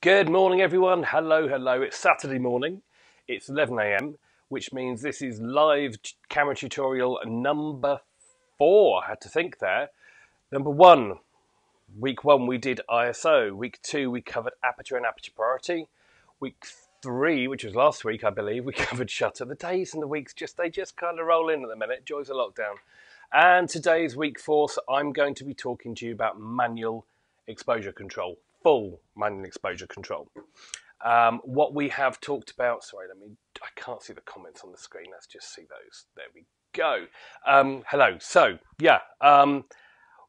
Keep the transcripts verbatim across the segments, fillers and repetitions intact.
Good morning everyone, hello, hello, it's Saturday morning, it's eleven A M, which means this is live camera tutorial number four, I had to think there. Number one, week one we did I S O, week two we covered aperture and aperture priority, week three, which was last week I believe, we covered shutter. The days and the weeks, just they just kind of roll in at the minute, joys of lockdown. And today's week four, so I'm going to be talking to you about manual exposure control. Full manual exposure control. Um, what we have talked about, sorry, let me, I can't see the comments on the screen, let's just see those, there we go. Um, hello, so yeah, um,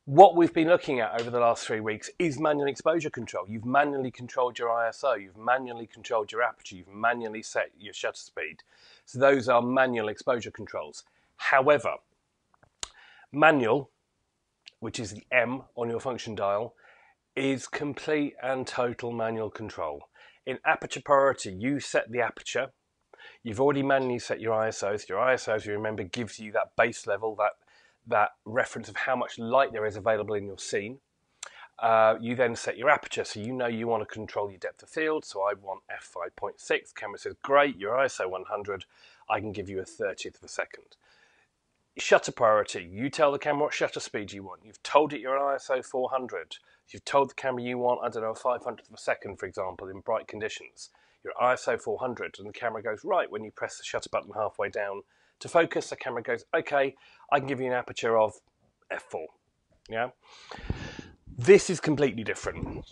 what we've been looking at over the last three weeks is manual exposure control. You've manually controlled your I S O, you've manually controlled your aperture, you've manually set your shutter speed. So those are manual exposure controls. However, manual, which is the M on your function dial, is complete and total manual control. In aperture priority, you set the aperture. You've already manually set your I S Os. Your I S Os, you remember, gives you that base level, that, that reference of how much light there is available in your scene. Uh, you then set your aperture, so you know you want to control your depth of field. So I want f five point six. Camera says, great, your I S O one hundred. I can give you a thirtieth of a second. Shutter priority, you tell the camera what shutter speed you want. You've told it you're an I S O four hundred. You've told the camera you want, I don't know, a five hundredth of a second, for example, in bright conditions. You're I S O four hundred, and the camera goes, right, when you press the shutter button halfway down to focus, the camera goes, okay, I can give you an aperture of f four, yeah? This is completely different.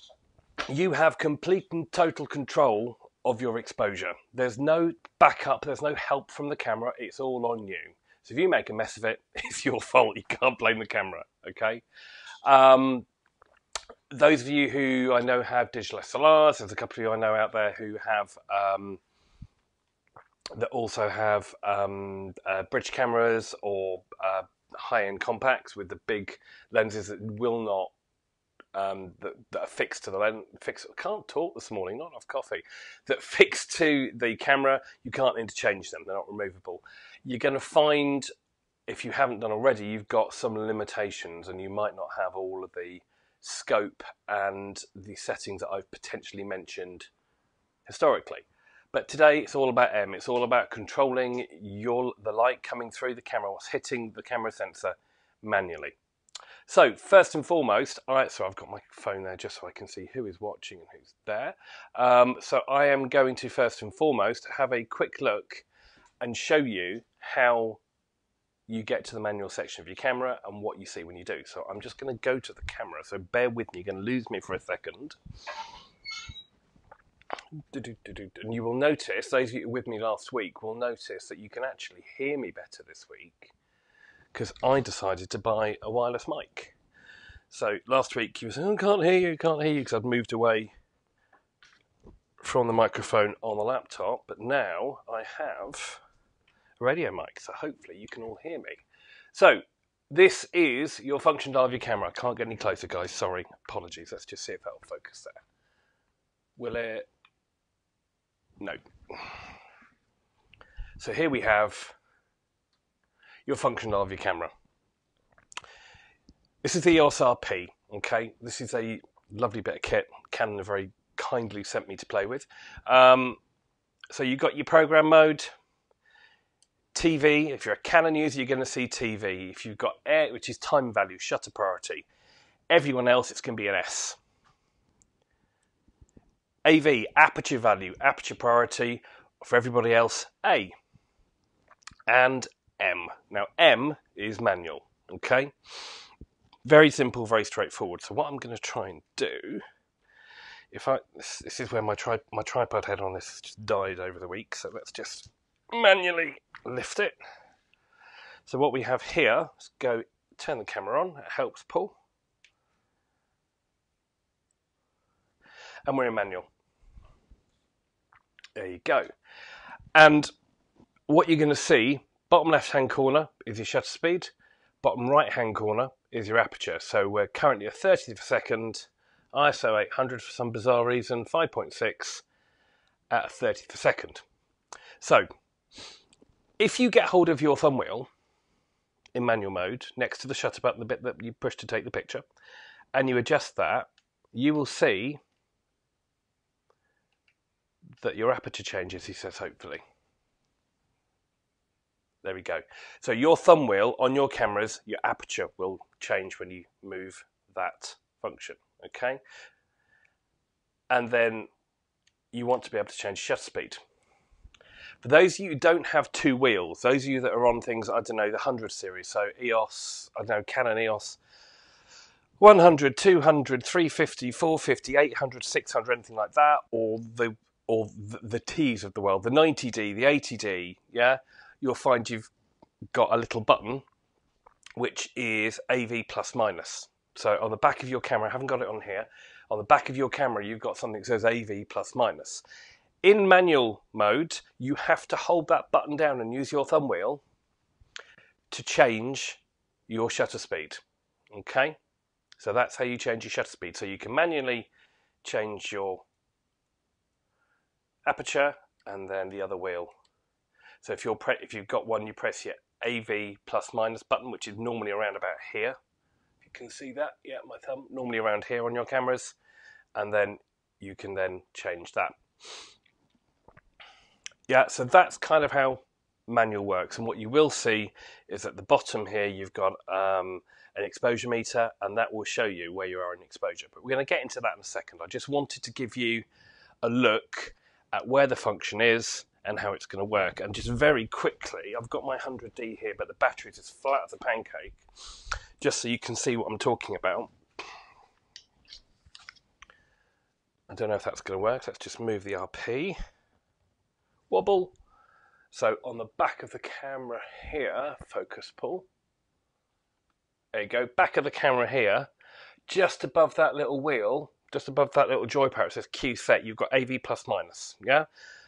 You have complete and total control of your exposure. There's no backup, there's no help from the camera, it's all on you. So if you make a mess of it, it's your fault, you can't blame the camera, okay? Um, Those of you who I know have digital S L Rs, there's a couple of you I know out there who have, um, that also have um, uh, bridge cameras or uh, high-end compacts with the big lenses that will not, um, that, that are fixed to the lens, fixed, I can't talk this morning, not enough coffee, that fixed to the camera, you can't interchange them, they're not removable. You're going to find, if you haven't done already, you've got some limitations and you might not have all of the scope and the settings that I've potentially mentioned historically. But today it's all about M, it's all about controlling your the light coming through the camera, what's hitting the camera sensor manually. So first and foremost, I, so I've got my phone there just so I can see who is watching and who's there. Um, so I am going to first and foremost have a quick look and show you how you get to the manual section of your camera and what you see when you do. So I'm just going to go to the camera, so bear with me, you're going to lose me for a second. And you will notice, those of you with me last week will notice that you can actually hear me better this week because I decided to buy a wireless mic. So last week you were saying, oh, I can't hear you, can't hear you, because I'd moved away from the microphone on the laptop, but now I have radio mic, so hopefully you can all hear me. So this is your function dial of your camera. I can't get any closer, guys, sorry, apologies. Let's just see if that'll focus there. Will it? No. So here we have your function dial of your camera. This is the E O S R P, okay? This is a lovely bit of kit Canon very kindly sent me to play with. Um, so you've got your program mode, T V, if you're a Canon user, you're going to see T V. If you've got air, which is time value, shutter priority. Everyone else, it's going to be an S. A V, aperture value, aperture priority. For everybody else, A. And M. Now, M is manual, okay? Very simple, very straightforward. So what I'm going to try and do, if I, this, this is where my, tri my tripod head on this just died over the week, so let's just manually lift it. So what we have here, let's go turn the camera on, it helps pull. And we're in manual. There you go. And what you're going to see, bottom left hand corner is your shutter speed, bottom right hand corner is your aperture. So we're currently at thirtieth of a second, I S O eight hundred for some bizarre reason, five point six at a thirtieth of a second. So if you get hold of your thumb wheel in manual mode next to the shutter button, the bit that you push to take the picture, and you adjust that, you will see that your aperture changes, he says, hopefully. There we go. So your thumb wheel on your cameras, your aperture will change when you move that function, okay? And then you want to be able to change shutter speed. For those of you who don't have two wheels, those of you that are on things, I don't know, the one hundred series, so E O S, I don't know, Canon E O S, one hundred, two hundred, three fifty, four fifty, eight hundred, six hundred, anything like that, or the or the, the T's of the world, the ninety D, the eighty D, yeah, you'll find you've got a little button which is A V plus minus. So on the back of your camera, I haven't got it on here, on the back of your camera you've got something that says A V plus minus. In manual mode, you have to hold that button down and use your thumb wheel to change your shutter speed, okay? So that's how you change your shutter speed. So you can manually change your aperture and then the other wheel. So if, you're pre if you've got one, you press your A V plus minus button, which is normally around about here. If you can see that, yeah, my thumb, normally around here on your cameras. And then you can then change that. Yeah, so that's kind of how manual works, and what you will see is at the bottom here you've got um, an exposure meter, and that will show you where you are in exposure, but we're going to get into that in a second. I just wanted to give you a look at where the function is and how it's going to work. And just very quickly, I've got my one hundred D here, but the battery is as flat as a pancake, just so you can see what I'm talking about. I don't know if that's going to work. Let's just move the R P. Wobble. So on the back of the camera here, focus pull. There you go. Back of the camera here, just above that little wheel, just above that little joypad, it says Q set. You've got A V plus minus. Yeah.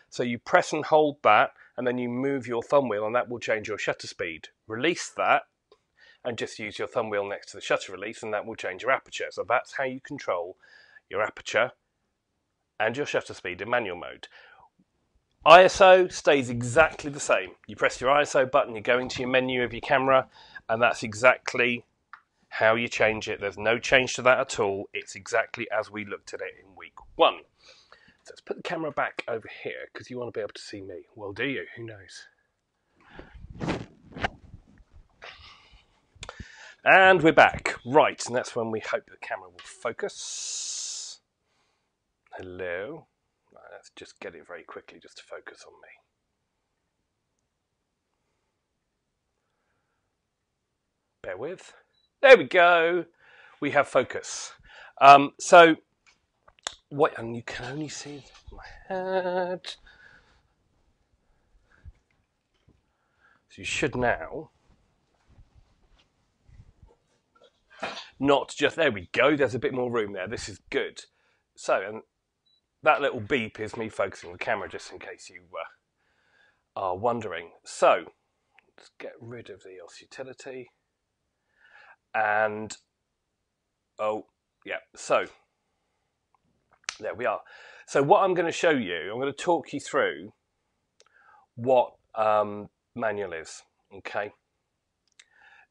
So you press and hold that, and then you move your thumb wheel, and that will change your shutter speed. Release that, and just use your thumb wheel next to the shutter release, and that will change your aperture. So that's how you control your aperture and your shutter speed in manual mode. I S O stays exactly the same. You press your I S O button, you go into your menu of your camera, and that's exactly how you change it. There's no change to that at all. It's exactly as we looked at it in week one. So let's put the camera back over here, because you want to be able to see me. Well, do you? Who knows? And we're back. Right, and that's when we hope the camera will focus. Hello. Let's just get it very quickly just to focus on me. Bear with. There we go. We have focus. Um, so, what, and you can only see my head. So you should now not just, there we go, there's a bit more room there. This is good. So, and that little beep is me focusing the camera, just in case you uh, are wondering. So, let's get rid of the E O S utility. And, oh, yeah, so, there we are. So what I'm going to show you, I'm going to talk you through what um, manual is, okay?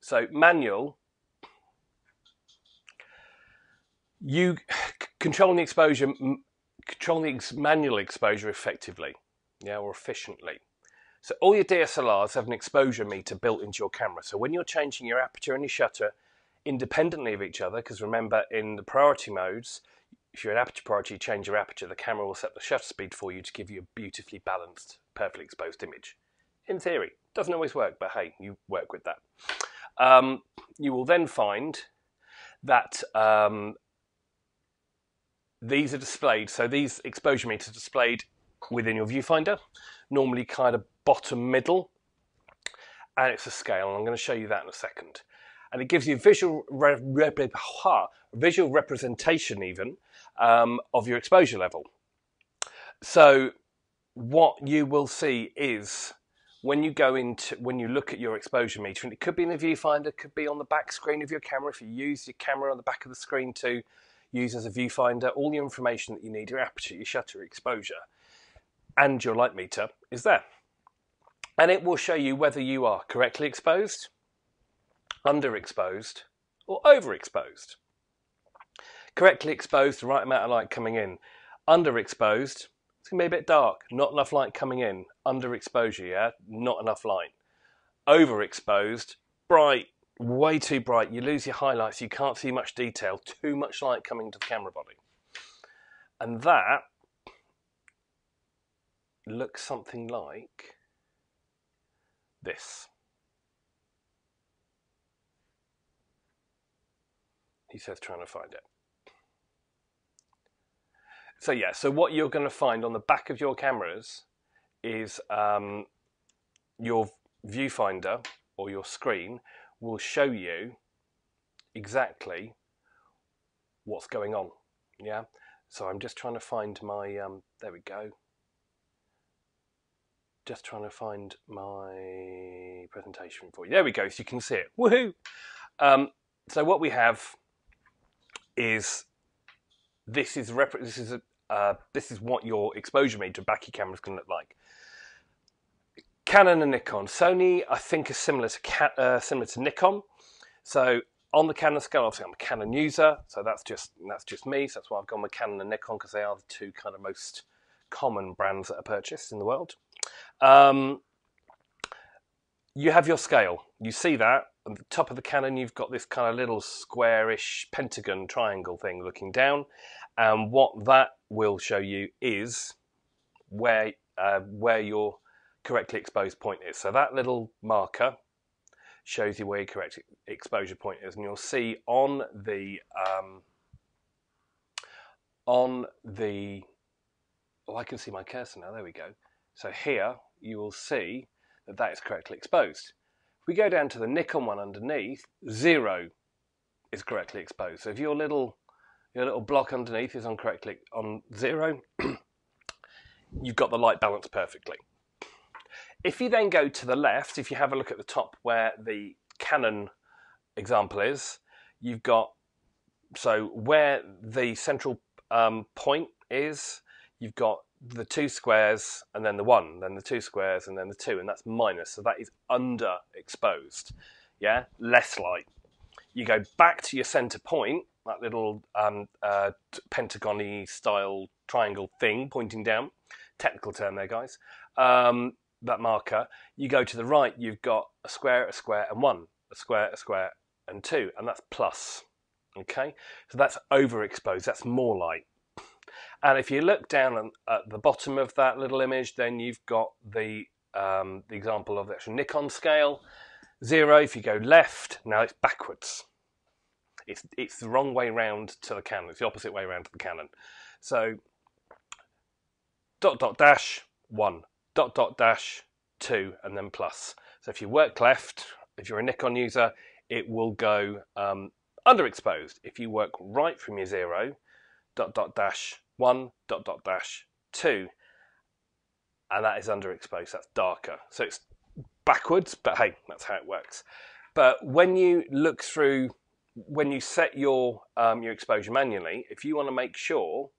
So, manual, you controlling the exposure, control the ex manual exposure effectively, yeah, or efficiently. So all your D S L Rs have an exposure meter built into your camera. So when you're changing your aperture and your shutter independently of each other, because remember in the priority modes, if you're in aperture priority, you change your aperture, the camera will set the shutter speed for you to give you a beautifully balanced, perfectly exposed image. In theory, doesn't always work, but hey, you work with that. Um, you will then find that um, these are displayed, so these exposure meters are displayed within your viewfinder, normally kind of bottom middle, and it's a scale, and I'm going to show you that in a second. And it gives you visual re re visual representation even um, of your exposure level. So what you will see is when you go into, when you look at your exposure meter, and it could be in the viewfinder, could be on the back screen of your camera if you use your camera on the back of the screen to use as a viewfinder, all the information that you need, your aperture, your shutter, exposure, and your light meter is there. And it will show you whether you are correctly exposed, underexposed, or overexposed. Correctly exposed, the right amount of light coming in. Underexposed, It's going to be a bit dark, not enough light coming in, underexposure, yeah? Not enough light. Overexposed, bright, way too bright, you lose your highlights, you can't see much detail, too much light coming to the camera body. And that looks something like this. He says trying to find it. So yeah, so what you're going to find on the back of your cameras is um, your viewfinder or your screen will show you exactly what's going on, yeah? So I'm just trying to find my, um, there we go. Just trying to find my presentation for you. There we go, so you can see it, woohoo! Um, so what we have is, this is, rep this, is a, uh, this is what your exposure meter backy cameras can look like. Canon and Nikon. Sony, I think, is similar to, Ca uh, similar to Nikon. So on the Canon scale, obviously I'm a Canon user, so that's just, that's just me. So that's why I've gone with Canon and Nikon, because they are the two kind of most common brands that are purchased in the world. Um, you have your scale. You see that. On the top of the Canon, you've got this kind of little squarish pentagon triangle thing looking down, and what that will show you is where uh, where your correctly exposed point is. So that little marker shows you where your correct exposure point is, and you'll see on the um, on the oh, I can see my cursor now. There we go. So here you will see that that is correctly exposed. We go down to the Nikon one underneath, zero is correctly exposed. So if your little your little block underneath is on correctly on zero, you've got the light balance perfectly. If you then go to the left, if you have a look at the top where the Canon example is, you've got, so where the central um, point is, you've got the two squares and then the one, then the two squares and then the two, and that's minus, so that is underexposed, yeah, less light. You go back to your center point, that little um, uh, pentagon-y style triangle thing pointing down, technical term there guys, um, that marker, you go to the right, you've got a square, a square and one, a square, a square and two, and that's plus, okay, so that's overexposed, that's more light. And if you look down at the bottom of that little image, then you've got the, um, the example of the actual Nikon scale. Zero, if you go left, now it's backwards. It's, it's the wrong way round to the Canon. It's the opposite way round to the Canon. So, dot, dot, dash, one. Dot, dot, dash, two, and then plus. So if you work left, if you're a Nikon user, it will go um, underexposed. If you work right from your zero, dot, dot, dash, one, dot, dot, dash, two, and that is underexposed, that's darker. So it's backwards, but hey, that's how it works. But when you look through, when you set your, um, your exposure manually, if you want to make sure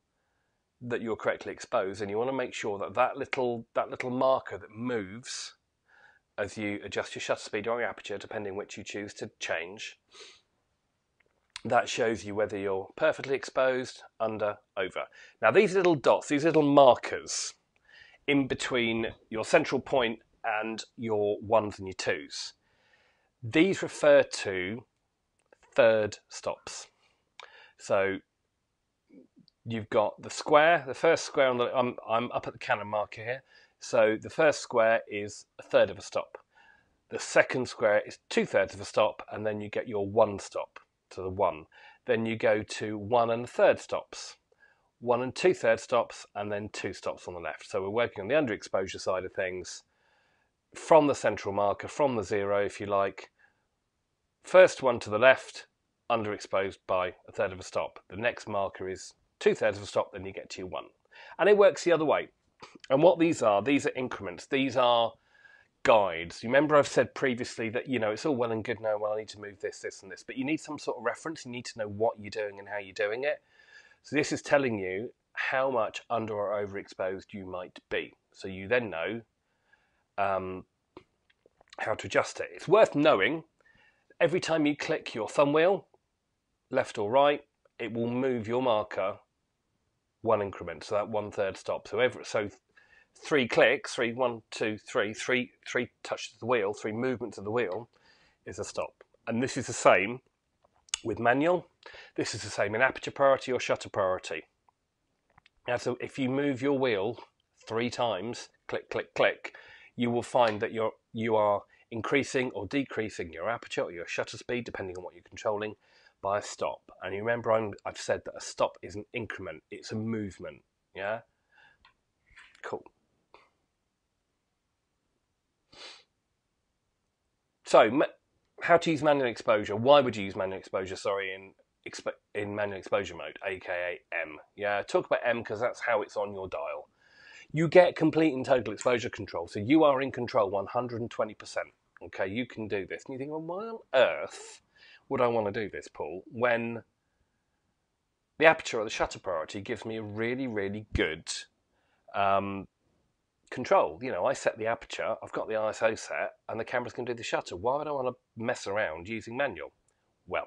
that you're correctly exposed, and you want to make sure that that little, that little marker that moves as you adjust your shutter speed or your aperture, depending which you choose to change, that shows you whether you're perfectly exposed, under, over. Now these little dots, these little markers in between your central point and your ones and your twos, these refer to third stops. So you've got the square, the first square on the, I'm, I'm up at the Canon marker here, so the first square is a third of a stop. The second square is two thirds of a stop, and then you get your one stop. To the one, then you go to one and a third stops, one and two third stops, and then two stops on the left. So we're working on the underexposure side of things from the central marker, from the zero if you like. First one to the left, underexposed by a third of a stop. The next marker is two thirds of a stop, then you get to your one. And it works the other way. And what these are, these are increments, these are guides. You remember I've said previously that, you know, it's all well and good now, well, I need to move this, this and this, but you need some sort of reference, you need to know what you're doing and how you're doing it. So this is telling you how much under or overexposed you might be. So you then know um, how to adjust it. It's worth knowing, every time you click your thumb wheel, left or right, it will move your marker one increment, so that one third stop. So every, so three clicks, three, one, two, three, three, three touches of the wheel, three movements of the wheel is a stop. And this is the same with manual. This is the same in aperture priority or shutter priority. Now, so if you move your wheel three times, click, click, click, you will find that you're, you are increasing or decreasing your aperture or your shutter speed, depending on what you're controlling, by a stop. And you remember I'm, I've said that a stop is an increment, it's a movement, yeah? Cool. So, how to use manual exposure, why would you use manual exposure, sorry, in, exp in manual exposure mode, aka M. Yeah, talk about M because that's how it's on your dial. You get complete and total exposure control, so you are in control one hundred twenty percent. Okay, you can do this. And you think, well, why on earth would I want to do this, Paul, when the aperture or the shutter priority gives me a really, really good um, control? You know, I set the aperture, I've got the I S O set, and the camera's going to do the shutter. Why would I want to mess around using manual? Well,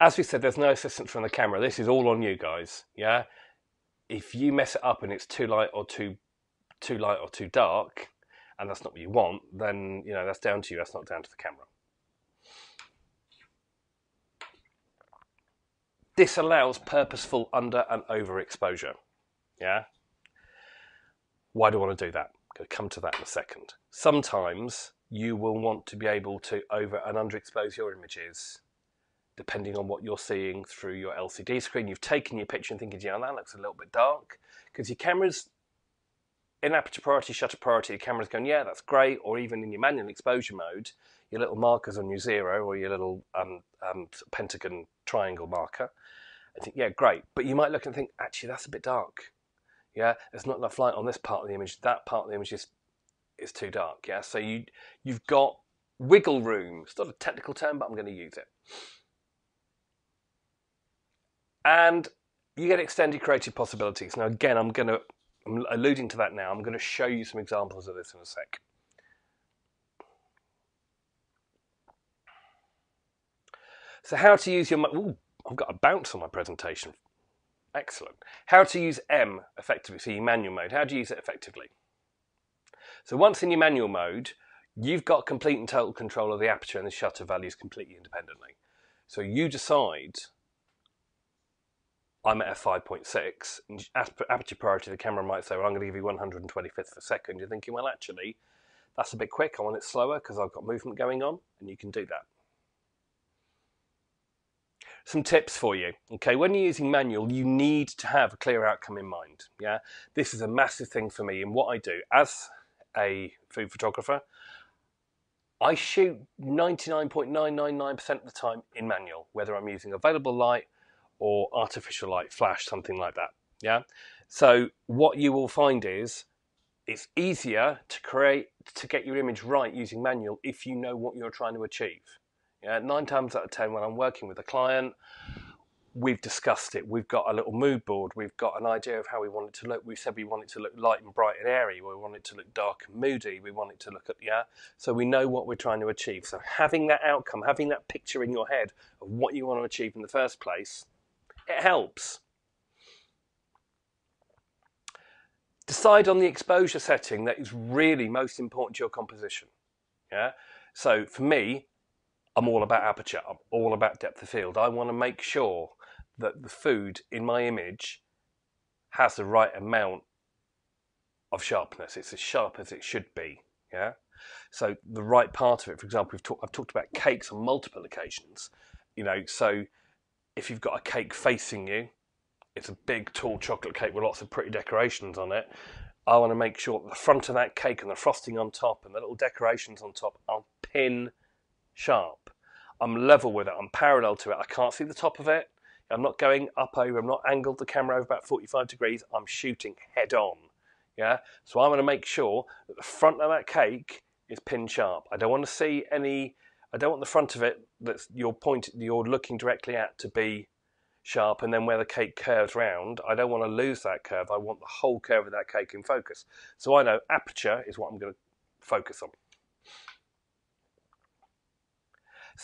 as we said, there's no assistance from the camera. This is all on you guys, yeah? If you mess it up and it's too light or too, too light or too dark, and that's not what you want, then, you know, that's down to you. That's not down to the camera. This allows purposeful under and over exposure, yeah? Why do I want to do that? I'm going to come to that in a second. Sometimes you will want to be able to over and underexpose your images depending on what you're seeing through your L C D screen. You've taken your picture and thinking, yeah, that looks a little bit dark, because your camera's in aperture priority, shutter priority, your camera's going, yeah, that's great, or even in your manual exposure mode, your little markers on your zero or your little um, um, pentagon triangle marker, I think, yeah, great. But you might look and think, actually, that's a bit dark. Yeah, there's not enough light on this part of the image. That part of the image is, is too dark. Yeah, so you, you've got wiggle room. It's not a technical term, but I'm going to use it. And you get extended creative possibilities. Now, again, I'm going to, I'm alluding to that now. I'm going to show you some examples of this in a sec. So how to use your, ooh, I've got a bounce on my presentation. Excellent. How to use M effectively, so your manual mode. How do you use it effectively? So once in your manual mode, you've got complete and total control of the aperture and the shutter values completely independently. So you decide, I'm at f five point six, and aperture priority, the camera might say, well, I'm going to give you one hundred twenty-fifth per second. You're thinking, well, actually, that's a bit quick. I want it slower because I've got movement going on, and you can do that. Some tips for you. Okay, when you're using manual, you need to have a clear outcome in mind. Yeah, this is a massive thing for me in what I do. As a food photographer, I shoot ninety-nine point nine nine nine percent of the time in manual, whether I'm using available light or artificial light, flash, something like that, yeah? So what you will find is it's easier to create, to get your image right using manual if you know what you're trying to achieve. Yeah, nine times out of ten when I'm working with a client, we've discussed it. We've got a little mood board. We've got an idea of how we want it to look. We've said we want it to look light and bright and airy. We want it to look dark and moody. We want it to look at, yeah? So we know what we're trying to achieve. So having that outcome, having that picture in your head of what you want to achieve in the first place, it helps. Decide on the exposure setting that is really most important to your composition. Yeah. So for me, I'm all about aperture. I'm all about depth of field. I want to make sure that the food in my image has the right amount of sharpness. It's as sharp as it should be. Yeah. So the right part of it, for example, we've talked, I've talked about cakes on multiple occasions, you know, so if you've got a cake facing you, it's a big, tall chocolate cake with lots of pretty decorations on it. I want to make sure that the front of that cake and the frosting on top and the little decorations on top are pin sharp. I'm level with it. I'm parallel to it. I can't see the top of it. I'm not going up over. I'm not angled the camera over about forty-five degrees. I'm shooting head on. Yeah. So I want to make sure that the front of that cake is pin sharp. I don't want to see any. I don't want the front of it that's your point you're looking directly at to be sharp, and then where the cake curves round, I don't want to lose that curve. I want the whole curve of that cake in focus. So I know aperture is what I'm going to focus on.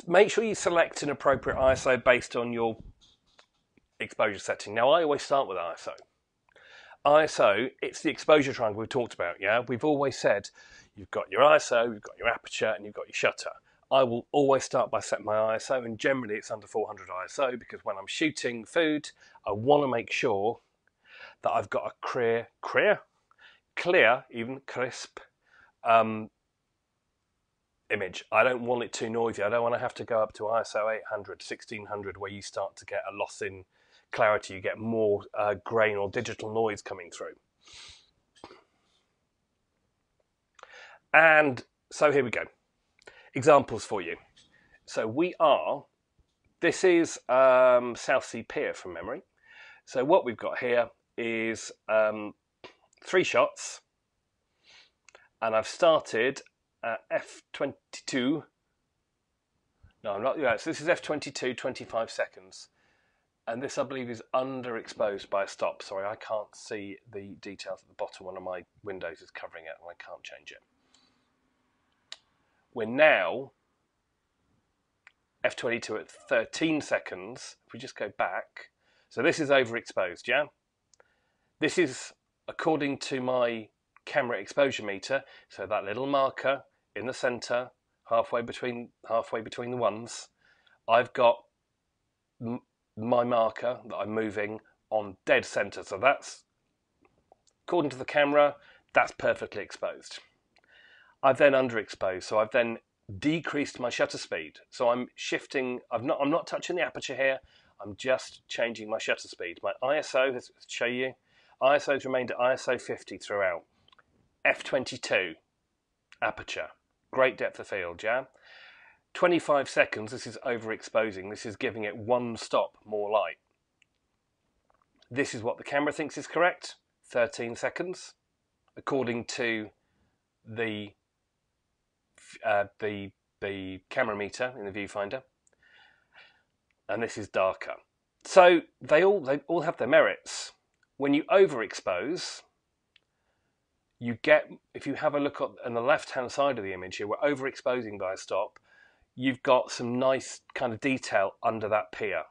Make sure you select an appropriate I S O based on your exposure setting. Now, I always start with I S O. I S O, it's the exposure triangle we've talked about, yeah? We've always said you've got your I S O, you've got your aperture, and you've got your shutter. I will always start by setting my I S O, and generally it's under four hundred I S O, because when I'm shooting food, I want to make sure that I've got a clear, clear, clear, even crisp um, image. I don't want it too noisy. I don't want to have to go up to I S O eight hundred, sixteen hundred, where you start to get a loss in clarity. You get more uh, grain or digital noise coming through. And so here we go. Examples for you. So we are, this is um, South Sea Pier from memory. So what we've got here is um, three shots, and I've started at F twenty-two. No, I'm not, yeah, so this is F twenty-two, twenty-five seconds. And this, I believe, is underexposed by a stop. Sorry, I can't see the details at the bottom. One of my windows is covering it and I can't change it. We're now F twenty-two at thirteen seconds. If we just go back, so this is overexposed, yeah? This is according to my camera exposure meter, so that little marker in the center, halfway between, halfway between the ones, I've got m my marker that I'm moving on dead center, so that's, according to the camera, that's perfectly exposed. I've then underexposed, so I've then decreased my shutter speed. So I'm shifting, I've not, I'm not touching the aperture here, I'm just changing my shutter speed. My I S O, let's show you, I S O's remained at I S O fifty throughout. F twenty-two, aperture, great depth of field, yeah? twenty-five seconds, this is overexposing, this is giving it one stop more light. This is what the camera thinks is correct, thirteen seconds, according to the Uh, the the camera meter in the viewfinder, and this is darker. So they all they all have their merits. When you overexpose, you get, if you have a look at, on the left hand side of the image here, we're overexposing by a stop. You've got some nice kind of detail under that pier.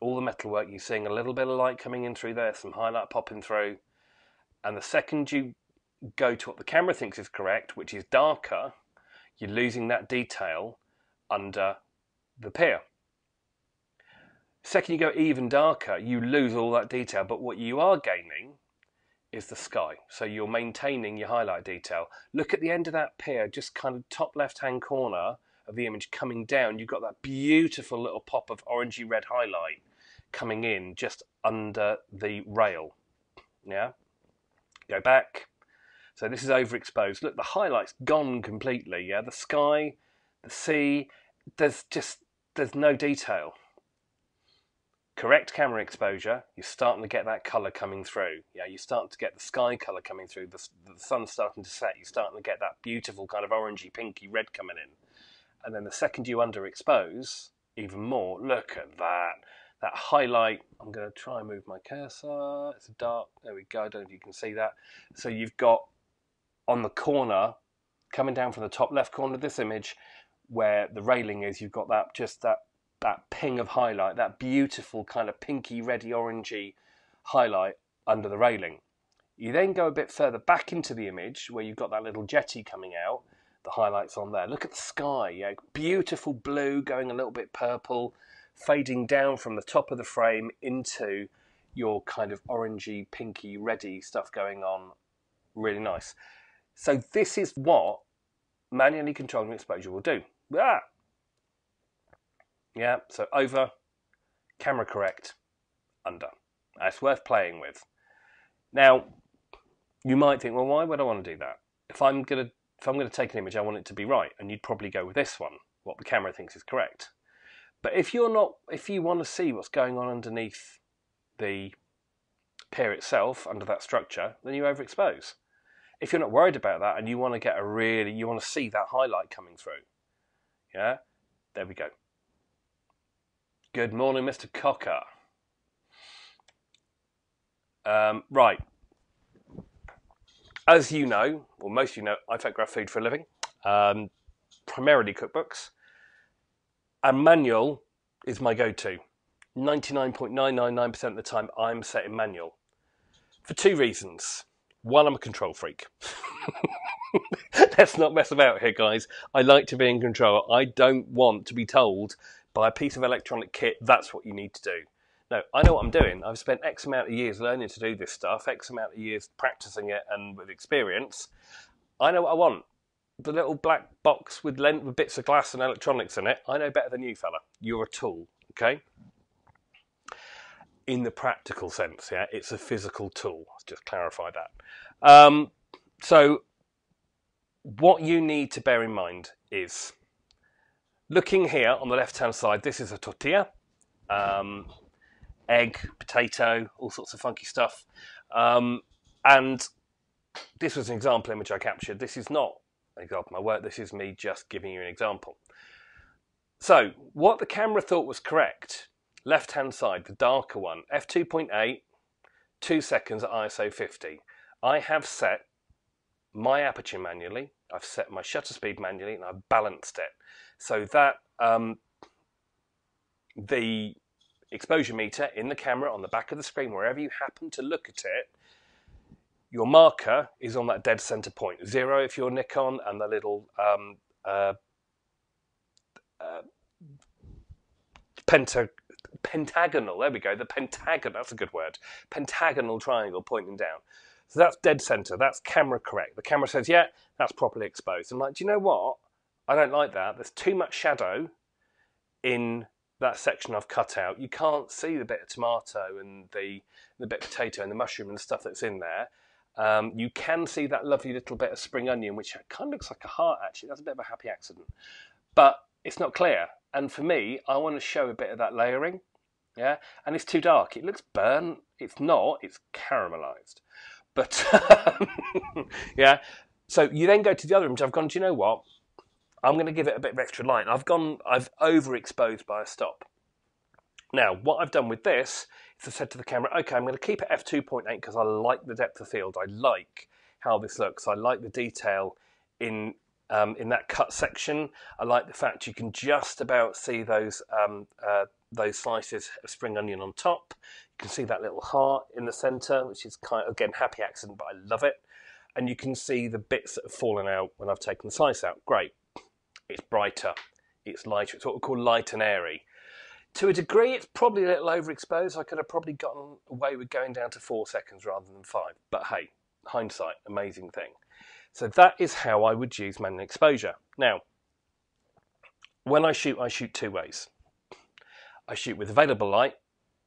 All the metalwork, you're seeing a little bit of light coming in through there, some highlight popping through, and the second you go to what the camera thinks is correct, which is darker, you're losing that detail under the pier. Second you go even darker, you lose all that detail, but what you are gaining is the sky. So you're maintaining your highlight detail. Look at the end of that pier, just kind of top left-hand corner of the image coming down, you've got that beautiful little pop of orangey-red highlight coming in just under the rail, yeah? Go back. So this is overexposed. Look, the highlight's gone completely, yeah? The sky, the sea, there's just, there's no detail. Correct camera exposure, you're starting to get that colour coming through. Yeah, you're starting to get the sky colour coming through, the, the sun's starting to set, you're starting to get that beautiful kind of orangey, pinky red coming in. And then the second you underexpose, even more, look at that. That highlight, I'm going to try and move my cursor, it's dark, there we go, I don't know if you can see that. So you've got, on the corner, coming down from the top left corner of this image, where the railing is, you've got that just that that ping of highlight, that beautiful kind of pinky, reddy, orangey highlight under the railing. You then go a bit further back into the image where you've got that little jetty coming out. The highlight's on there. Look at the sky, yeah, beautiful blue going a little bit purple, fading down from the top of the frame into your kind of orangey, pinky, reddy stuff going on. Really nice. So this is what manually controlling exposure will do. Ah! Yeah, so over, camera correct, under. That's worth playing with. Now, you might think, well, why would I want to do that? If I'm gonna if I'm gonna take an image, I want it to be right, and you'd probably go with this one, what the camera thinks is correct. But if you're not, if you want to see what's going on underneath the pier itself, under that structure, then you overexpose. If you're not worried about that and you want to get a really, you want to see that highlight coming through, yeah, there we go. Good morning, Mister Cocker. Um, right, as you know, or most of you know, I photograph food for a living, um, primarily cookbooks. And manual is my go-to. ninety-nine point nine nine nine percent of the time I'm setting manual. For two reasons. One, I'm a control freak. Let's not mess about here, guys. I like to be in control. I don't want to be told by a piece of electronic kit, that's what you need to do. No, I know what I'm doing. I've spent X amount of years learning to do this stuff, X amount of years practicing it and with experience. I know what I want. The little black box with, lent, with bits of glass and electronics in it, I know better than you, fella. You're a tool, okay? In the practical sense, yeah, it's a physical tool. Let's just clarify that. Um, so what you need to bear in mind is, looking here on the left-hand side, this is a tortilla, um, egg, potato, all sorts of funky stuff. Um, and this was an example image I captured. This is not an example of my work. This is me just giving you an example. So what the camera thought was correct, left-hand side, the darker one, f two point eight, two seconds at I S O fifty. I have set my aperture manually, I've set my shutter speed manually, and I've balanced it so that um, the exposure meter in the camera, on the back of the screen, wherever you happen to look at it, your marker is on that dead center point. Zero if you're Nikon, and the little um, uh, uh, penta pentagonal, there we go, the pentagon, that's a good word, pentagonal triangle pointing down. So that's dead center, that's camera correct. The camera says, yeah, that's properly exposed. I'm like, do you know what? I don't like that. There's too much shadow in that section I've cut out. You can't see the bit of tomato and the, the bit of potato and the mushroom and the stuff that's in there. Um, you can see that lovely little bit of spring onion, which kind of looks like a heart, actually. That's a bit of a happy accident. But it's not clear. And for me, I want to show a bit of that layering. Yeah, and it's too dark. It looks burnt. It's not. It's caramelized. But, um, yeah, so you then go to the other image. I've gone, do you know what? I'm going to give it a bit of extra light. I've gone, I've overexposed by a stop. Now, what I've done with this is I've said to the camera, okay, I'm going to keep it f two point eight because I like the depth of field. I like how this looks. I like the detail in um, in that cut section. I like the fact you can just about see those, um, uh, those slices of spring onion on top. You can see that little heart in the center, which is kind of, again, happy accident, but I love it. And you can see the bits that have fallen out when I've taken the slice out. Great. It's brighter, it's lighter, it's what we call light and airy. To a degree, it's probably a little overexposed. I could have probably gotten away with going down to four seconds rather than five. But hey, hindsight, amazing thing. So that is how I would use manual exposure. Now, when I shoot, I shoot two ways. I shoot with available light,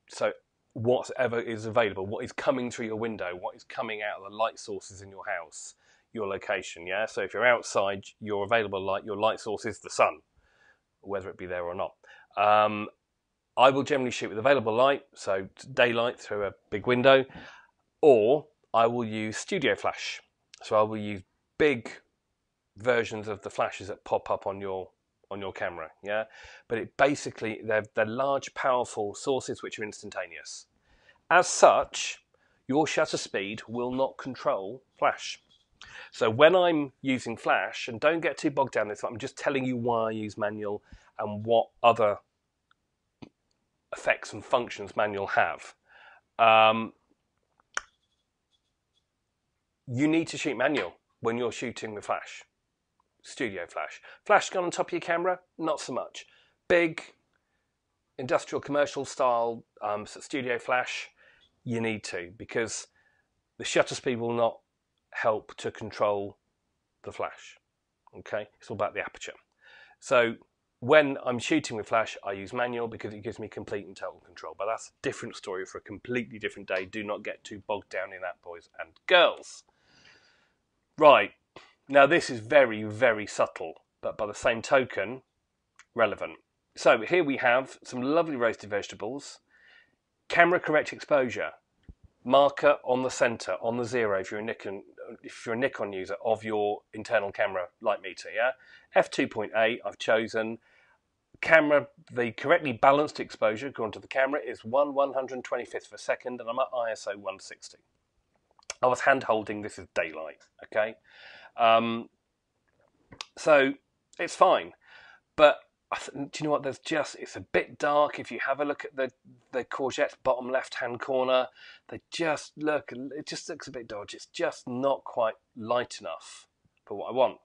so whatever is available, what is coming through your window, what is coming out of the light sources in your house, your location, yeah? So if you're outside, your available light, your light source is the sun, whether it be there or not. Um, I will generally shoot with available light, so daylight through a big window, or I will use studio flash. So I will use big versions of the flashes that pop up on your on your camera, yeah? But it basically, they're, they're large, powerful sources which are instantaneous. As such, your shutter speed will not control flash. So when I'm using flash, and don't get too bogged down this, I'm just telling you why I use manual and what other effects and functions manual have. Um, you need to shoot manual when you're shooting with flash, studio flash. Flash gun on top of your camera, not so much. Big industrial commercial style um, studio flash, you need to, because the shutter speed will not help to control the flash, okay? It's all about the aperture. So when I'm shooting with flash, I use manual because it gives me complete and total control, but that's a different story for a completely different day. Do not get too bogged down in that, boys and girls. Right, now this is very, very subtle, but by the same token, relevant. So here we have some lovely roasted vegetables, camera correct exposure, marker on the center, on the zero if you're a Nikon, if you're a Nikon user, of your internal camera light meter, yeah? f two point eight I've chosen. Camera, the correctly balanced exposure according to the camera is one one hundred twenty-fifth of a second, and I'm at I S O one sixty. I was hand holding, this is daylight, okay? Um, so it's fine, but I th do you know what? There's just, it's a bit dark. If you have a look at the the courgette's bottom left-hand corner, they just look, it just looks a bit dodgy. It's just not quite light enough for what I want.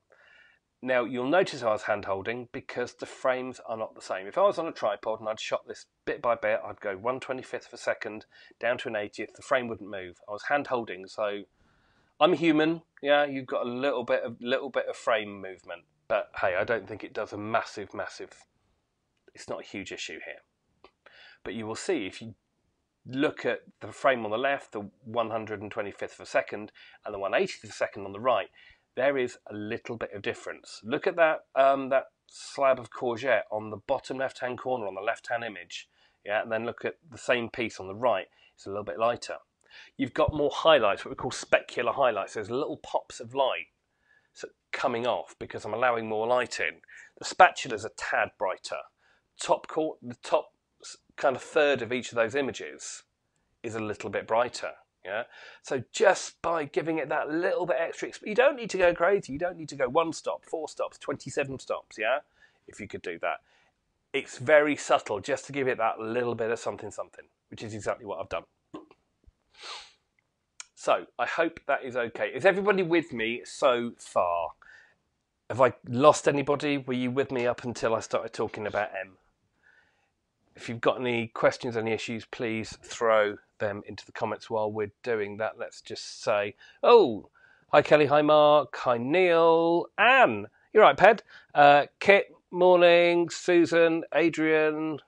Now, you'll notice I was hand-holding because the frames are not the same. If I was on a tripod and I'd shot this bit by bit, I'd go one twenty-fifth of a second down to an eightieth. The frame wouldn't move. I was hand-holding, so I'm human. Yeah, you've got a little bit of little bit of frame movement. But hey, I don't think it does a massive, massive, it's not a huge issue here. But you will see if you look at the frame on the left, the one hundred twenty-fifth of a second, and the one hundred eightieth of a second on the right, there is a little bit of difference. Look at that um, that slab of courgette on the bottom left-hand corner on the left-hand image, yeah, and then look at the same piece on the right. It's a little bit lighter. You've got more highlights, what we call specular highlights. There's little pops of light coming off because I'm allowing more light in. The spatula's a tad brighter. Top court, the top kind of third of each of those images is a little bit brighter. Yeah. So just by giving it that little bit extra, you don't need to go crazy. You don't need to go one stop, four stops, twenty-seven stops. Yeah. If you could do that, it's very subtle just to give it that little bit of something, something, which is exactly what I've done. So I hope that is okay. Is everybody with me so far? Have I lost anybody? Were you with me up until I started talking about M? If you've got any questions, any issues, please throw them into the comments while we're doing that. Let's just say, oh, hi Kelly, hi Mark, hi Neil, Anne, you're right, Ped. Uh, Kit, morning, Susan, Adrian,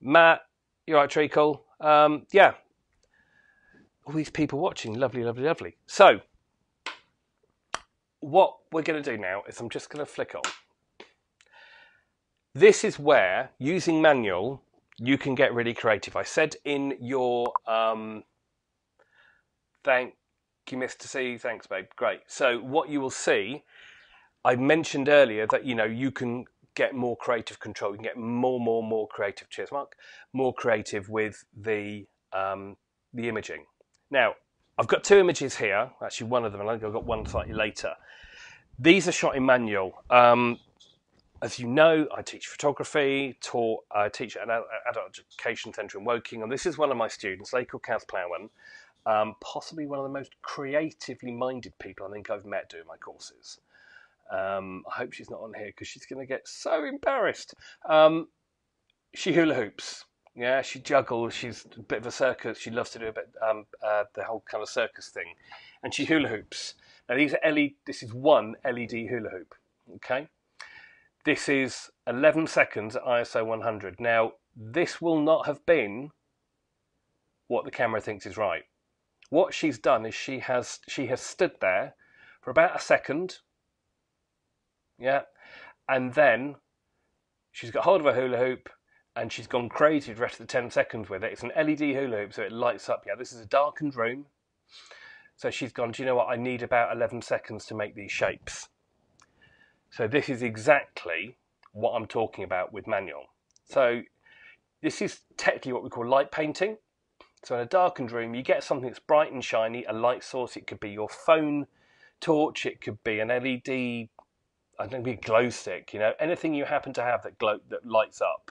Matt, you're right, Treacle. Um, yeah, all these people watching, lovely, lovely, lovely. So, what we're going to do now is I'm just going to flick on. This is where, using manual, you can get really creative. I said in your, um, thank you, Mister C, thanks, babe, great. So what you will see, I mentioned earlier that, you know, you can get more creative control. You can get more, more, more creative. Cheers, Mark. More creative with the, um, the imaging. Now, I've got two images here, actually one of them, and I've got one slightly later. These are shot in manual. Um, as you know, I teach photography, taught, I teach at an adult education centre in Woking, and this is one of my students, a lady called Cass Plowen, um, possibly one of the most creatively minded people I think I've met doing my courses. Um, I hope she's not on here because she's going to get so embarrassed. Um, she hula hoops. Yeah, she juggles, she's a bit of a circus, she loves to do a bit, um, uh, the whole kind of circus thing. And she hula hoops. Now these are L E D, this is one L E D hula hoop, okay? This is eleven seconds at I S O one hundred. Now, this will not have been what the camera thinks is right. What she's done is she has, she has stood there for about a second, yeah? And then she's got hold of a hula hoop, and she's gone crazy the rest of the ten seconds with it. It's an L E D hula hoop, so it lights up. Yeah, this is a darkened room. So she's gone, do you know what? I need about eleven seconds to make these shapes. So this is exactly what I'm talking about with manual. So this is technically what we call light painting. So in a darkened room, you get something that's bright and shiny, a light source. It could be your phone torch. It could be an L E D, I don't know, a glow stick, you know, anything you happen to have that glow, that lights up.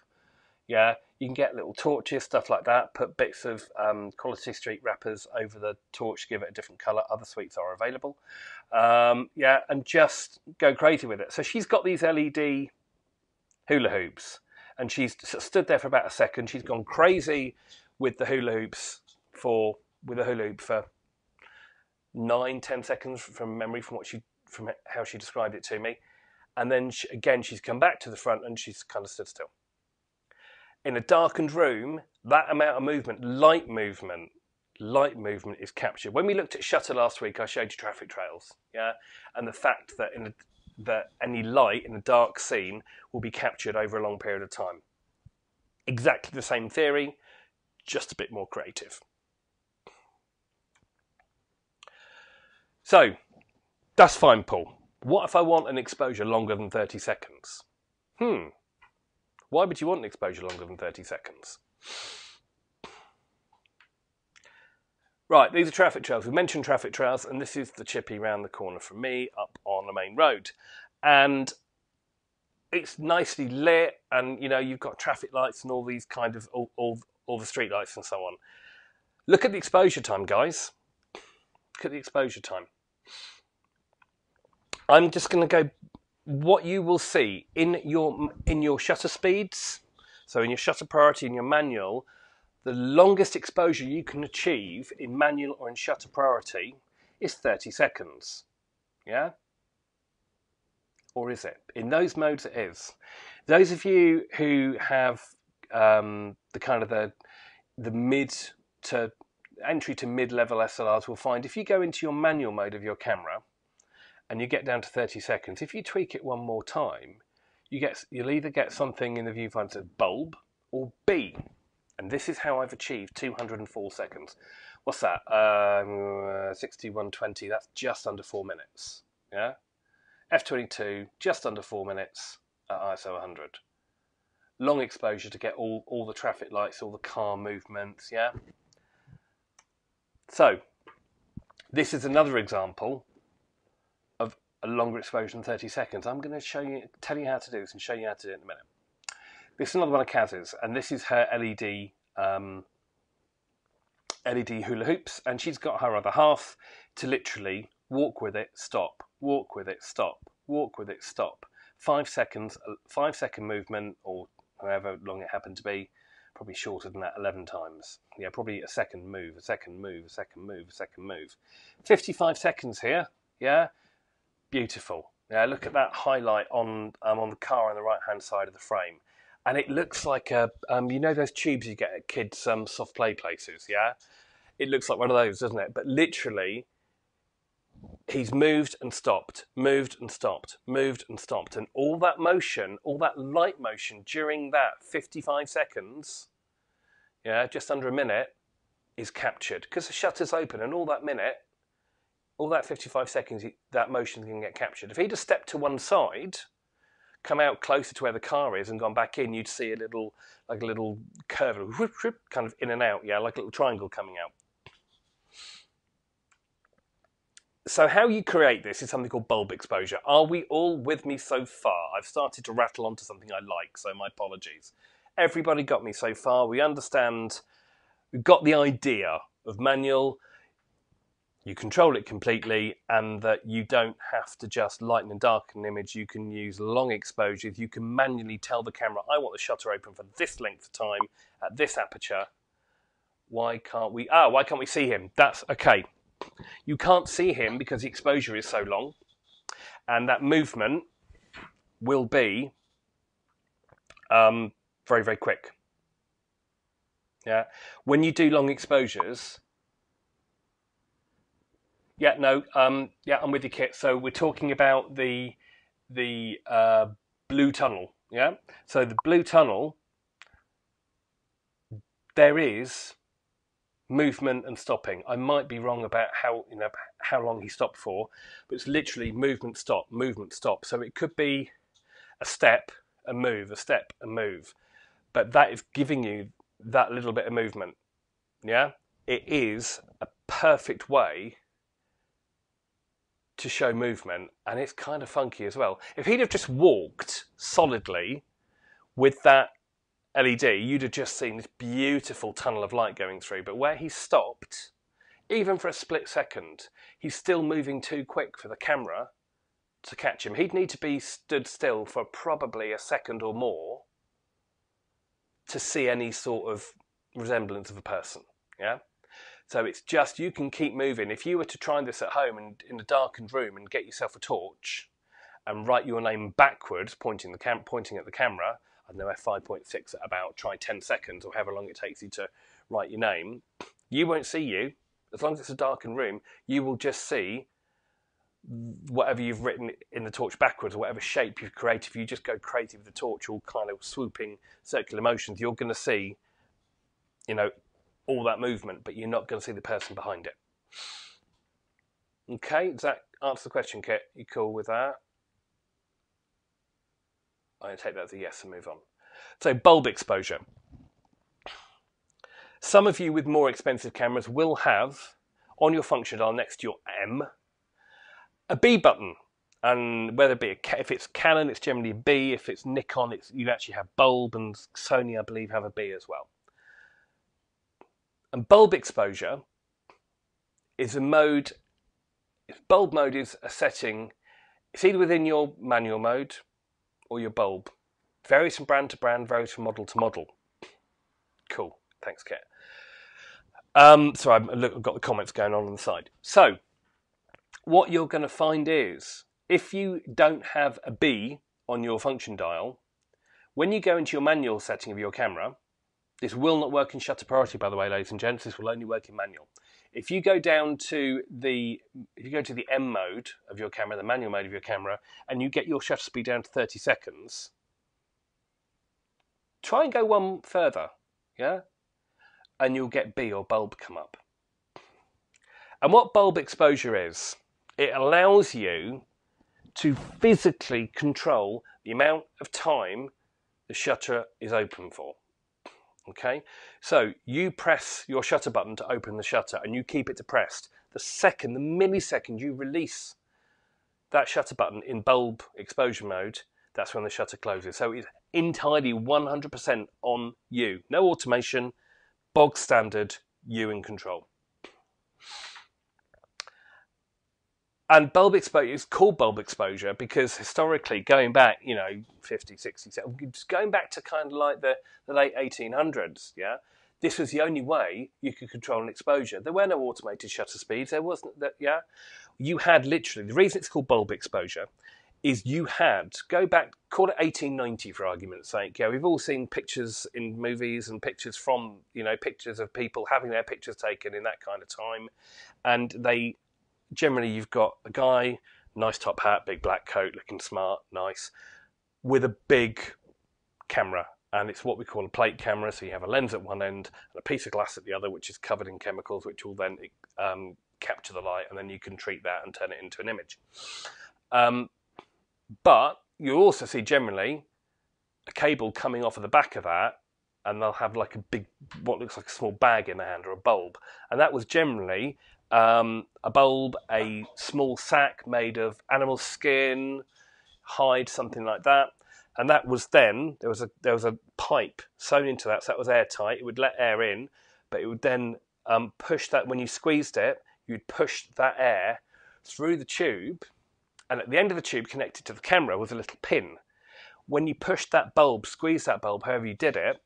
Yeah, you can get little torches, stuff like that, put bits of um, Quality Street wrappers over the torch, give it a different colour. Other sweets are available. Um, yeah, and just go crazy with it. So she's got these L E D hula hoops and she's stood there for about a second. She's gone crazy with the hula hoops for, with the hula hoop for nine, ten seconds from memory, from what she, from how she described it to me. And then she, again, she's come back to the front and she's kind of stood still. In a darkened room, that amount of movement, light movement, light movement is captured. When we looked at shutter last week, I showed you traffic trails, yeah, and the fact that in a, that any light in a dark scene will be captured over a long period of time. Exactly the same theory, just a bit more creative. So that's fine, Paul. What if I want an exposure longer than thirty seconds? Hmm. Why would you want an exposure longer than thirty seconds? Right, these are traffic trails. We mentioned traffic trails, and this is the chippy round the corner from me up on the main road. And it's nicely lit, and you know, you've got traffic lights and all these kind of all, all, all the street lights and so on. Look at the exposure time, guys. Look at the exposure time. I'm just going to go. What you will see in your in your shutter speeds, so in your shutter priority in your manual, the longest exposure you can achieve in manual or in shutter priority is thirty seconds. Yeah? Or is it? In those modes it is. Those of you who have um, the kind of the, the mid to entry to mid-level S L Rs will find if you go into your manual mode of your camera and you get down to thirty seconds, if you tweak it one more time, you get, you'll either get something in the viewfinder that's bulb or B. And this is how I've achieved two hundred and four seconds. What's that? Um, sixty-one twenty, that's just under four minutes. Yeah? F twenty-two, just under four minutes at I S O one hundred. Long exposure to get all, all the traffic lights, all the car movements, yeah? So, this is another example of a longer exposure than thirty seconds. I'm going to show you, tell you how to do this and show you how to do it in a minute. This is another one of Kaz's, and this is her L E D um, L E D hula hoops, and she's got her other half to literally walk with it, stop, walk with it, stop, walk with it, stop. Five seconds, five second movement, or however long it happened to be, probably shorter than that, eleven times. Yeah, probably a second move, a second move, a second move, a second move. fifty-five seconds here, yeah? Beautiful. Yeah, look at that highlight on, um, on the car on the right-hand side of the frame. And it looks like a, um, you know those tubes you get at kids' um, soft play places, yeah? It looks like one of those, doesn't it? But literally, he's moved and stopped, moved and stopped, moved and stopped. And all that motion, all that light motion during that fifty-five seconds, yeah, just under a minute, is captured. Because the shutter's open and all that minute, all that fifty-five seconds, that motion's going to get captured. If he just stepped to one side, come out closer to where the car is and gone back in, you'd see a little, like a little curve, kind of in and out, yeah, like a little triangle coming out. So how you create this is something called bulb exposure. Are we all with me so far? I've started to rattle onto something I like, so my apologies. Everybody got me so far. We understand, we've got the idea of manual. You control it completely, and that you don't have to just lighten and darken an image. You can use long exposures. You can manually tell the camera, I want the shutter open for this length of time at this aperture. Why can't we, ah, why can't we see him? That's okay. You can't see him because the exposure is so long, and that movement will be um, very, very quick. Yeah. When you do long exposures, Yeah, no, um, yeah, I'm with you, Kit. So we're talking about the the uh, blue tunnel, yeah? So the blue tunnel, there is movement and stopping. I might be wrong about how, you know, how long he stopped for, but it's literally movement, stop, movement, stop. So it could be a step, a move, a step, a move. But that is giving you that little bit of movement, yeah? It is a perfect way to show movement, and it's kind of funky as well. If he'd have just walked solidly with that L E D, you'd have just seen this beautiful tunnel of light going through, but where he stopped, even for a split second, he's still moving too quick for the camera to catch him. He'd need to be stood still for probably a second or more to see any sort of resemblance of a person, yeah? So it's just, you can keep moving. If you were to try this at home and in a darkened room and get yourself a torch and write your name backwards, pointing the cam pointing at the camera, I don't know, F five point six at about, try ten seconds or however long it takes you to write your name, you won't see you. As long as it's a darkened room, you will just see whatever you've written in the torch backwards or whatever shape you've created. If you just go crazy with the torch, all kind of swooping circular motions, you're going to see, you know, all that movement, but you're not going to see the person behind it. Okay, does that answer the question, Kit? You cool with that? I'm going to take that as a yes and move on. So bulb exposure. Some of you with more expensive cameras will have, on your function dial next to your M, a B button. And whether it be a, if it's Canon, it's generally a B. If it's Nikon, it's you actually have bulb, and Sony, I believe, have a B as well. And bulb exposure is a mode. Bulb mode is a setting. It's either within your manual mode or your bulb. Varies from brand to brand. Varies from model to model. Cool. Thanks, Kat. Um, so I've got the comments going on on the side. So what you're going to find is, if you don't have a B on your function dial, when you go into your manual setting of your camera, this will not work in shutter priority, by the way, ladies and gents. This will only work in manual. If you go down to the, if you go to the M mode of your camera, the manual mode of your camera, and you get your shutter speed down to thirty seconds, try and go one further, yeah, and you'll get B or bulb come up. And what bulb exposure is, it allows you to physically control the amount of time the shutter is open for. Okay, so you press your shutter button to open the shutter and you keep it depressed. The second, the millisecond you release that shutter button in bulb exposure mode, that's when the shutter closes. So it's entirely one hundred percent on you. No automation, bog standard, you in control. And bulb exposure is called bulb exposure because historically, going back, you know, fifty, sixty, seventy, just going back to kind of like the, the late eighteen hundreds, yeah, this was the only way you could control an exposure. There were no automated shutter speeds. There wasn't that, yeah. You had literally, the reason it's called bulb exposure is you had, go back, call it eighteen ninety for argument's sake. Yeah, we've all seen pictures in movies and pictures from, you know, pictures of people having their pictures taken in that kind of time, and they. Generally, you've got a guy, nice top hat, big black coat, looking smart, nice, with a big camera. And it's what we call a plate camera. So you have a lens at one end and a piece of glass at the other, which is covered in chemicals, which will then um, capture the light. And then you can treat that and turn it into an image. Um, but you'll also see generally a cable coming off of the back of that. And they'll have like a big, what looks like a small bag in the hand or a bulb. And that was generally... Um, a bulb, a small sack made of animal skin, hide, something like that. And that was then, there was a there was a pipe sewn into that, so that was airtight. It would let air in, but it would then um, push that, when you squeezed it, you'd push that air through the tube, and at the end of the tube connected to the camera was a little pin. When you pushed that bulb, squeezed that bulb, however you did it,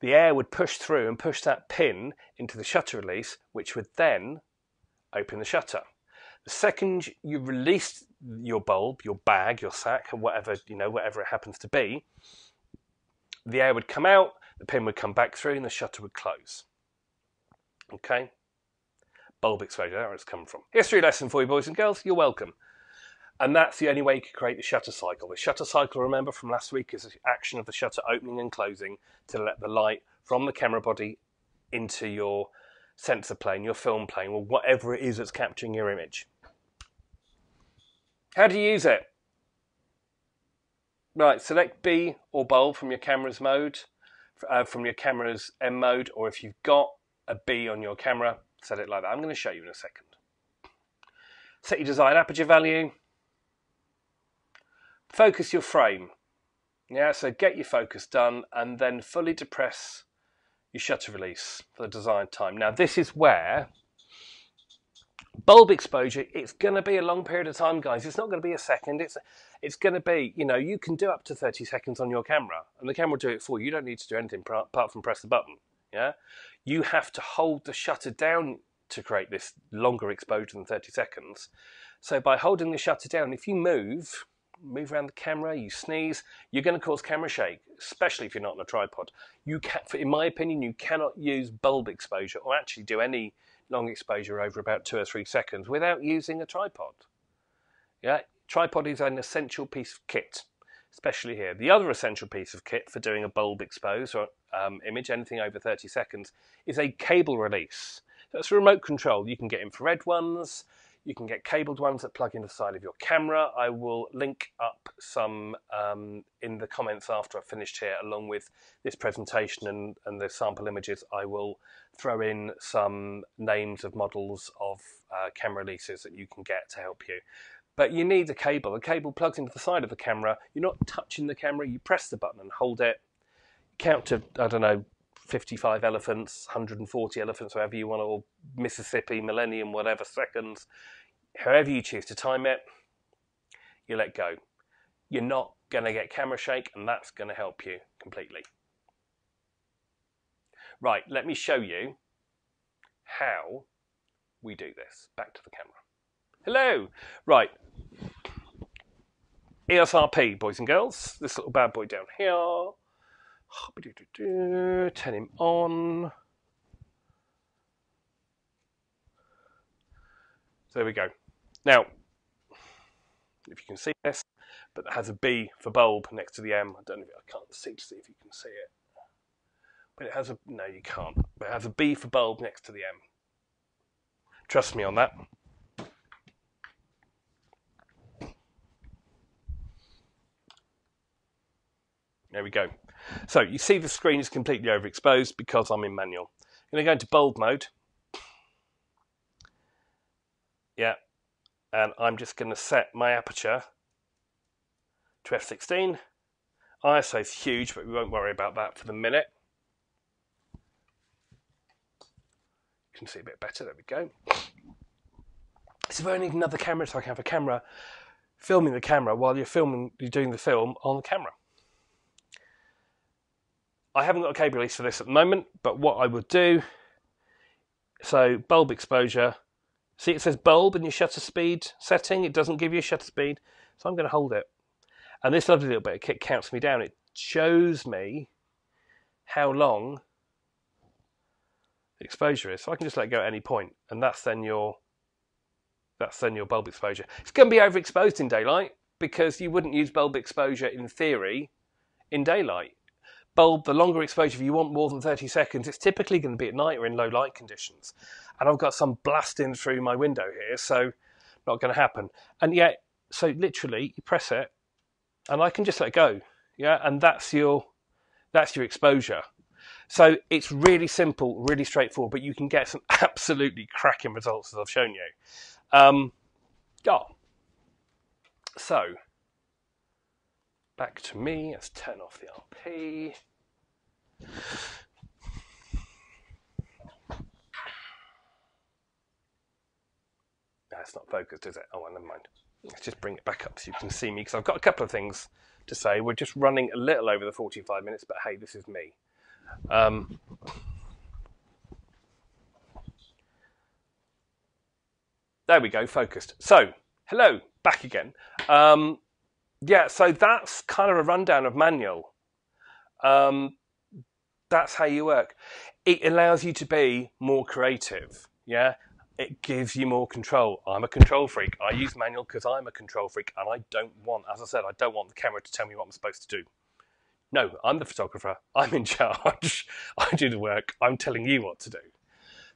the air would push through and push that pin into the shutter release, which would then open the shutter. The second you released your bulb, your bag, your sack, or whatever, you know, whatever it happens to be, the air would come out, the pin would come back through, and the shutter would close. Okay? Bulb exposure, that's where it's come from. History lesson for you boys and girls, you're welcome. And that's the only way you can create the shutter cycle. The shutter cycle, remember from last week, is the action of the shutter opening and closing to let the light from the camera body into your sensor plane, your film plane, or whatever it is that's capturing your image. How do you use it? Right, select B or bulb from your camera's mode, uh, from your camera's M mode, or if you've got a B on your camera, set it like that. I'm going to show you in a second. Set your desired aperture value. Focus your frame, yeah, so get your focus done and then fully depress your shutter release for the desired time. Now this is where bulb exposure, it's going to be a long period of time, guys. It's not going to be a second. It's it's going to be, you know, you can do up to thirty seconds on your camera and the camera will do it for you. You don't need to do anything apart from press the button, yeah. You have to hold the shutter down to create this longer exposure than thirty seconds. So by holding the shutter down, if you move... move around the camera, you sneeze, you're going to cause camera shake, especially if you're not on a tripod. You can, in my opinion, you cannot use bulb exposure or actually do any long exposure over about two or three seconds without using a tripod. Yeah, tripod is an essential piece of kit, especially here. The other essential piece of kit for doing a bulb expose or um, image, anything over thirty seconds, is a cable release. That's a remote control. You can get infrared ones. You can get cabled ones that plug into the side of your camera. I will link up some um, in the comments after I've finished here, along with this presentation and, and the sample images. I will throw in some names of models of uh, camera releases that you can get to help you. But you need a cable. A cable plugs into the side of the camera. You're not touching the camera. You press the button and hold it. Count to, I don't know, fifty-five elephants, one hundred forty elephants, however you want, or Mississippi, millennium, whatever, seconds. However you choose to time it, you let go. You're not going to get camera shake, and that's going to help you completely. Right, let me show you how we do this. Back to the camera. Hello! Right, E S R P, boys and girls. This little bad boy down here. Turn him on. There we go. Now, if you can see this, but it has a B for bulb next to the M. I don't know if I can't see to see if you can see it. But it has a, no you can't, but it has a B for bulb next to the M. Trust me on that. There we go. So you see the screen is completely overexposed because I'm in manual. I'm going to go into bulb mode. Yeah, and I'm just going to set my aperture to F sixteen. I S O is huge, but we won't worry about that for the minute. You can see a bit better, there we go. So I need another camera so I can have a camera filming the camera while you're filming, you're doing the film on the camera. I haven't got a cable release for this at the moment, but what I would do, so bulb exposure. See, it says bulb in your shutter speed setting. It doesn't give you a shutter speed, so I'm going to hold it. And this lovely little bit of kit counts me down. It shows me how long the exposure is. So I can just let go at any point, and that's then your that's then your bulb exposure. It's going to be overexposed in daylight because you wouldn't use bulb exposure in theory in daylight. Bulb, the longer exposure, if you want more than thirty seconds, it's typically going to be at night or in low light conditions. And I've got some blasting through my window here, so not going to happen. And yet, so literally, you press it, and I can just let go. Yeah, and that's your, that's your exposure. So it's really simple, really straightforward, but you can get some absolutely cracking results, as I've shown you. Um, oh. So, back to me. Let's turn off the R P. That's not focused, is it? Oh, well, never mind. Let's just bring it back up so you can see me, because I've got a couple of things to say. We're just running a little over the forty-five minutes, but hey, this is me. Um, there we go, focused. So, hello, back again. Um, Yeah, so that's kind of a rundown of manual. Um, that's how you work. It allows you to be more creative, yeah? It gives you more control. I'm a control freak. I use manual because I'm a control freak, and I don't want, as I said, I don't want the camera to tell me what I'm supposed to do. No, I'm the photographer. I'm in charge. I do the work. I'm telling you what to do.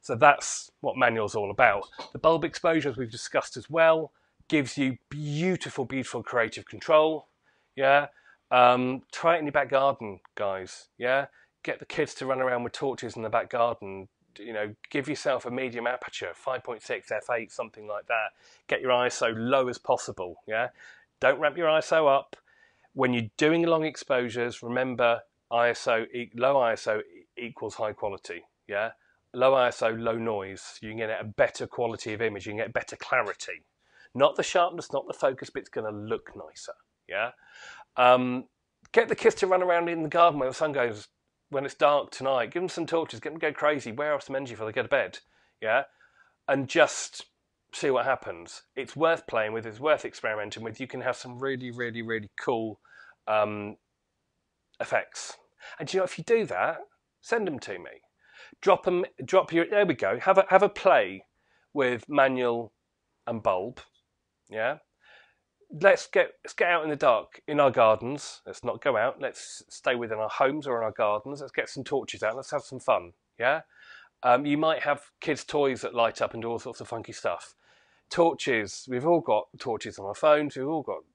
So that's what manual's all about. The bulb exposures we've discussed as well. Gives you beautiful, beautiful creative control, yeah? Um, try it in your back garden, guys, yeah? Get the kids to run around with torches in the back garden, you know, give yourself a medium aperture, five point six, f eight, something like that. Get your I S O low as possible, yeah? Don't ramp your I S O up. When you're doing long exposures, remember I S O, low I S O equals high quality, yeah? Low I S O, low noise. You can get a better quality of image, you can get better clarity. Not the sharpness, not the focus, but it's going to look nicer, yeah? Um, get the kids to run around in the garden when the sun goes, when it's dark tonight. Give them some torches, get them to go crazy, wear off some energy before they go to bed, yeah? And just see what happens. It's worth playing with, it's worth experimenting with. You can have some really, really, really cool um, effects. And you know, if you do that, send them to me. Drop them, drop your, there we go, have a, have a play with manual and bulb. Yeah, let's get let's get out in the dark in our gardens. Let's not go out. Let's stay within our homes or in our gardens. Let's get some torches out. Let's have some fun. Yeah, um, you might have kids' toys that light up and do all sorts of funky stuff. Torches. We've all got torches on our phones. We've all got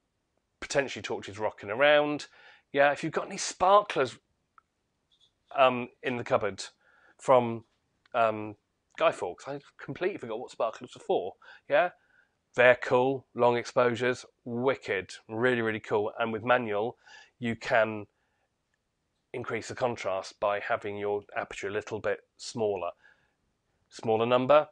potentially torches rocking around. Yeah, if you've got any sparklers um, in the cupboard from um, Guy Fawkes, I completely forgot what sparklers are for. Yeah. They're cool. Long exposures, wicked, really, really cool. And with manual, you can increase the contrast by having your aperture a little bit smaller. Smaller number,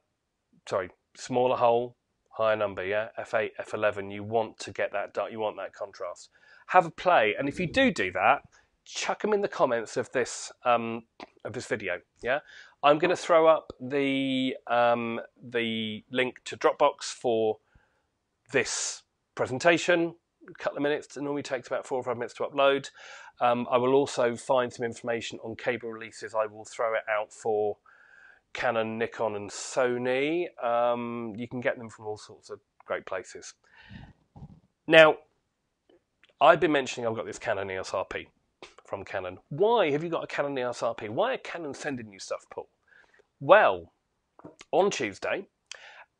sorry, smaller hole, higher number, yeah? F eight, F eleven, you want to get that dark, you want that contrast. Have a play, and if you do do that, chuck them in the comments of this um, of this video, yeah? I'm gonna throw up the, um, the link to Dropbox for this presentation. A couple of minutes, it normally takes about four or five minutes to upload. Um, I will also find some information on cable releases. I will throw it out for Canon, Nikon and Sony. Um, you can get them from all sorts of great places. Now, I've been mentioning I've got this Canon E O S R P from Canon. Why have you got a Canon E O S R P? Why are Canon sending you stuff, Paul? Well, on Tuesday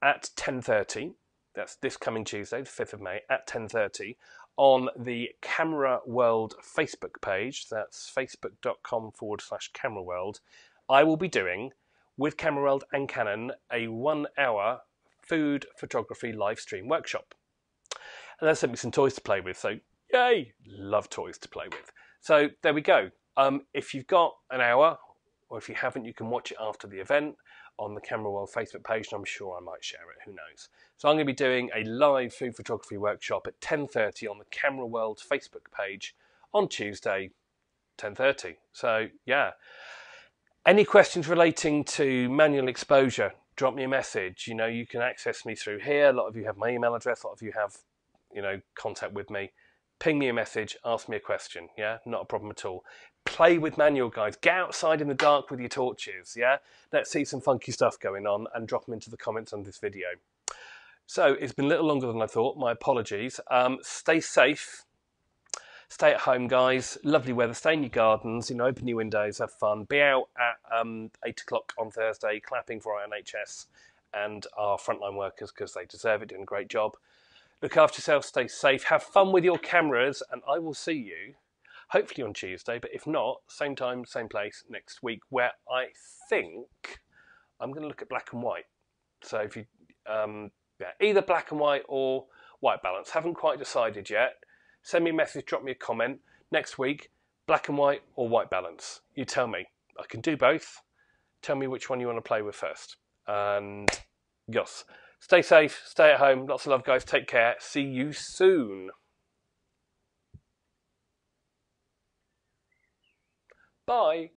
at ten thirty, that's this coming Tuesday, the fifth of May, at ten thirty, on the Camera World Facebook page, that's facebook.com forward slash Camera World, I will be doing, with Camera World and Canon, a one-hour food photography live stream workshop. And there's simply some toys to play with, so yay! Love toys to play with. So there we go. Um, if you've got an hour, or if you haven't, you can watch it after the event on the Camera World Facebook page, and I'm sure I might share it, who knows. So I'm going to be doing a live food photography workshop at ten thirty on the Camera World Facebook page on Tuesday, ten thirty. So yeah, any questions relating to manual exposure, drop me a message. You know, you can access me through here. A lot of you have my email address, a lot of you have, you know, contact with me. Ping me a message, ask me a question, yeah? Not a problem at all. Play with manual, guys. Get outside in the dark with your torches, yeah? Let's see some funky stuff going on, and drop them into the comments on this video. So it's been a little longer than I thought, my apologies. Um, stay safe, stay at home, guys. Lovely weather, stay in your gardens, you know, open your windows, have fun. Be out at um, eight o'clock on Thursday, clapping for our N H S and our frontline workers, because they deserve it, doing a great job. Look after yourself, stay safe, have fun with your cameras, and I will see you hopefully on Tuesday, but if not, same time, same place next week, where I think I'm going to look at black and white. So if you, um, yeah, either black and white or white balance, haven't quite decided yet. Send me a message, drop me a comment. Next week, black and white or white balance. You tell me. I can do both. Tell me which one you want to play with first. And yes. Stay safe, stay at home, lots of love, guys, take care, see you soon. Bye.